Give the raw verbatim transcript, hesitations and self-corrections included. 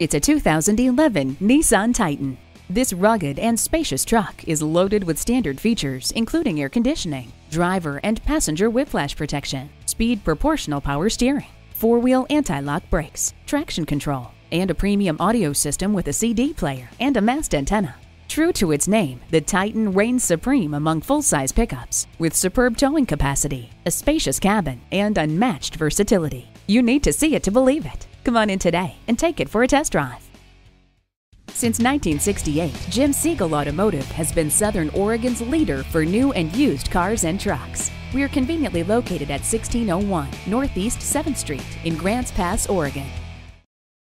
It's a two thousand eleven Nissan Titan. This rugged and spacious truck is loaded with standard features, including air conditioning, driver and passenger whiplash protection, speed proportional power steering, four-wheel anti-lock brakes, traction control, and a premium audio system with a C D player and a mast antenna. True to its name, the Titan reigns supreme among full-size pickups, with superb towing capacity, a spacious cabin, and unmatched versatility. You need to see it to believe it. Come on in today and take it for a test drive. Since nineteen sixty-eight, Jim Siegel Automotive has been Southern Oregon's leader for new and used cars and trucks. We are conveniently located at sixteen oh one Northeast seventh Street in Grants Pass, Oregon.